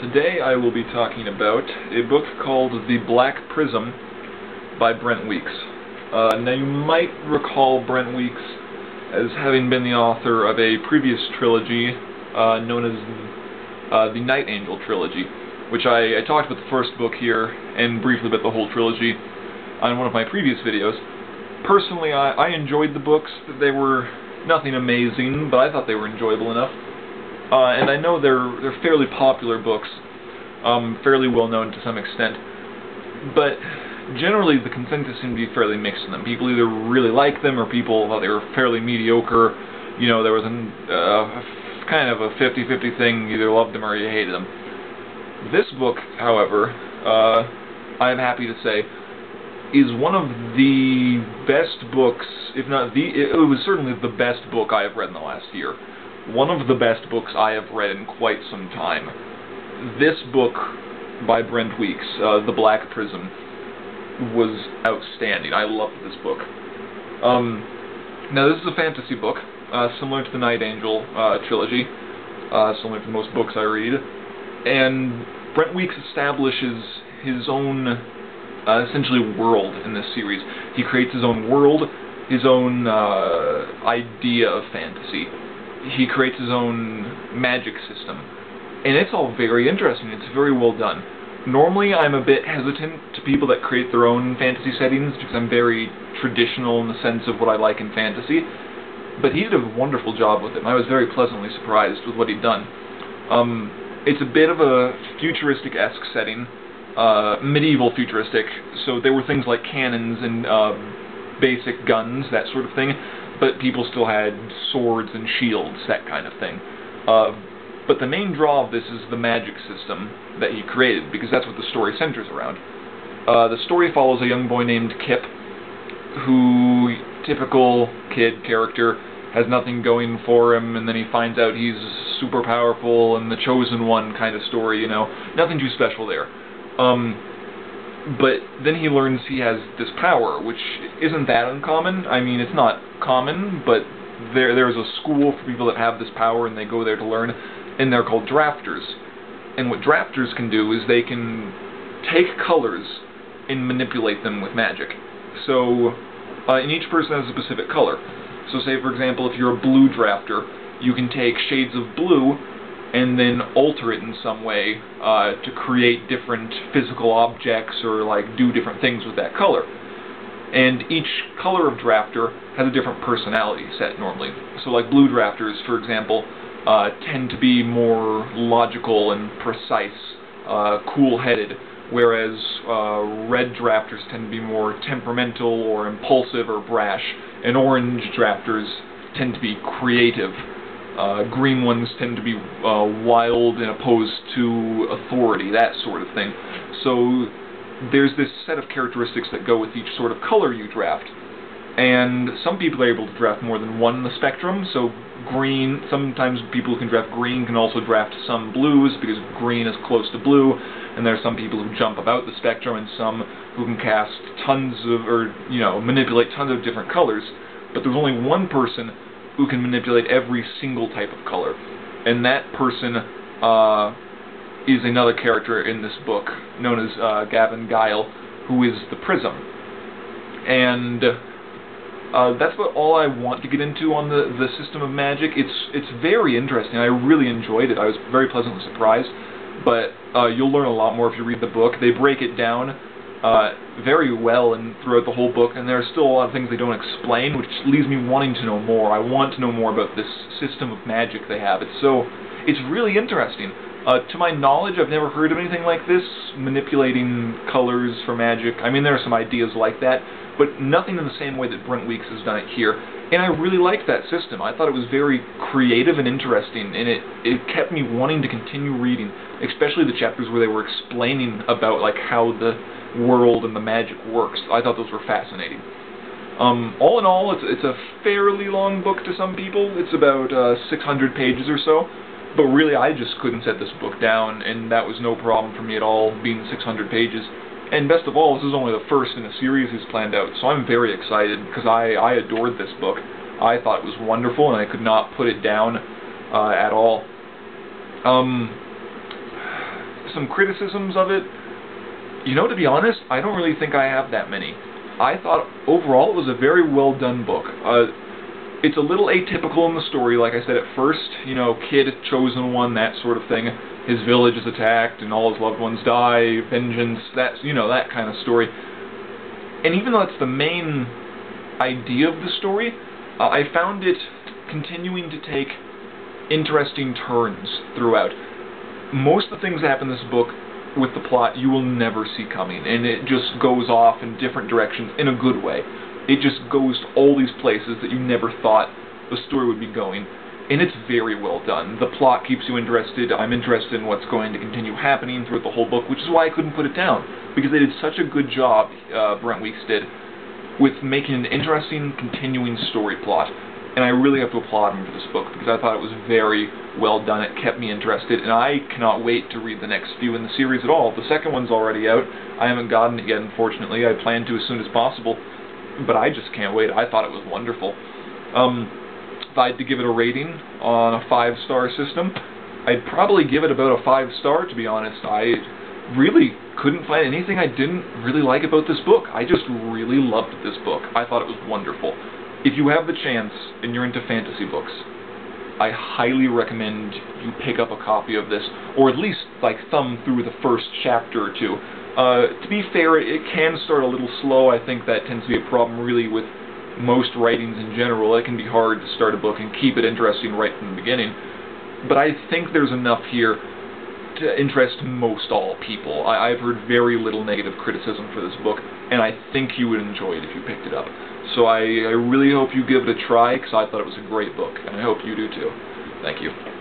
Today I will be talking about a book called The Black Prism by Brent Weeks. Now you might recall Brent Weeks as having been the author of a previous trilogy known as the Night Angel Trilogy, which I talked about the first book here and briefly about the whole trilogy on one of my previous videos. Personally, I enjoyed the books. They were nothing amazing, but I thought they were enjoyable enough. And I know they're fairly popular books, fairly well known to some extent, but generally the consensus seemed to be fairly mixed in them. People either really liked them or people thought they were fairly mediocre. You know, there was kind of a 50-50 thing, you either loved them or you hated them. This book, however, I'm happy to say, is one of the best books, if not the, it was certainly the best book I have read in the last year. One of the best books I have read in quite some time. This book by Brent Weeks, The Black Prism, was outstanding. I loved this book. Now, this is a fantasy book, similar to the Night Angel trilogy, similar to most books I read, and Brent Weeks establishes his own, essentially, world in this series. He creates his own world, his own idea of fantasy. He creates his own magic system, and it's all very interesting. It's very well done. Normally, I'm a bit hesitant to people that create their own fantasy settings because I'm very traditional in the sense of what I like in fantasy, but he did a wonderful job with it, and I was very pleasantly surprised with what he'd done. It's a bit of a futuristic-esque setting, medieval futuristic, so there were things like cannons and basic guns, that sort of thing, but people still had swords and shields, that kind of thing. But the main draw of this is the magic system that he created, because that's what the story centers around. The story follows a young boy named Kip, who, typical kid character, has nothing going for him, and then he finds out he's super powerful and the chosen one kind of story, you know. Nothing too special there. But then he learns he has this power, which isn't that uncommon. I mean, it's not common, but there's a school for people that have this power, and they go there to learn, and they're called Drafters. And what Drafters can do is they can take colors and manipulate them with magic. So, and each person has a specific color. So say, for example, if you're a blue Drafter, you can take shades of blue and then alter it in some way to create different physical objects or like do different things with that color. And each color of Drafter has a different personality set normally. So like blue Drafters, for example, tend to be more logical and precise, cool-headed, whereas red Drafters tend to be more temperamental or impulsive or brash, and orange Drafters tend to be creative. Green ones tend to be wild and opposed to authority, that sort of thing. So there's this set of characteristics that go with each sort of color you draft. And some people are able to draft more than one in the spectrum, so green, sometimes people who can draft green can also draft some blues, because green is close to blue, and there are some people who jump about the spectrum, and some who can cast tons of, or, you know, manipulate tons of different colors. But there's only one person who can manipulate every single type of color. And that person is another character in this book, known as Gavin Guile, who is the Prism. And that's about all I want to get into on the system of magic. It's very interesting. I really enjoyed it. I was very pleasantly surprised. But you'll learn a lot more if you read the book. They break it down very well and throughout the whole book, and there are still a lot of things they don't explain, which leaves me wanting to know more. I want to know more about this system of magic they have. It's really interesting. To my knowledge, I've never heard of anything like this, manipulating colors for magic. I mean, there are some ideas like that, but nothing in the same way that Brent Weeks has done it here. And I really liked that system. I thought it was very creative and interesting, and it kept me wanting to continue reading, especially the chapters where they were explaining about like how the world and the magic works. I thought those were fascinating. All in all, it's a fairly long book to some people. It's about 600 pages or so, but really I just couldn't set this book down, and that was no problem for me at all, being 600 pages. And best of all, this is only the first in a series he's planned out, so I'm very excited, because I adored this book. I thought it was wonderful, and I could not put it down at all. some criticisms of it. You know, to be honest, I don't really think I have that many. I thought, overall, it was a very well-done book. It's a little atypical in the story, like I said at first. You know, kid, chosen one, that sort of thing. His village is attacked, and all his loved ones die, vengeance, that's, you know, that kind of story. And even though that's the main idea of the story, I found it continuing to take interesting turns throughout. Most of the things that happen in this book with the plot you will never see coming, and it just goes off in different directions in a good way. It just goes to all these places that you never thought the story would be going, and it's very well done. The plot keeps you interested. I'm interested in what's going to continue happening throughout the whole book, which is why I couldn't put it down, because they did such a good job, Brent Weeks did, with making an interesting, continuing story plot. And I really have to applaud him for this book, because I thought it was very well done. It kept me interested, and I cannot wait to read the next few in the series at all. The second one's already out. I haven't gotten it yet, unfortunately. I plan to as soon as possible, but I just can't wait. I thought it was wonderful. If I had to give it a rating on a 5-star system, I'd probably give it about a 5-star, to be honest. I really couldn't find anything I didn't really like about this book. I just really loved this book. I thought it was wonderful. If you have the chance and you're into fantasy books, I highly recommend you pick up a copy of this, or at least like thumb through the first chapter or two. To be fair, it can start a little slow. I think that tends to be a problem really with most writings in general. It can be hard to start a book and keep it interesting right from the beginning. But I think there's enough here to interest most all people. I've heard very little negative criticism for this book, and I think you would enjoy it if you picked it up. So I really hope you give it a try, because I thought it was a great book, and I hope you do too. Thank you.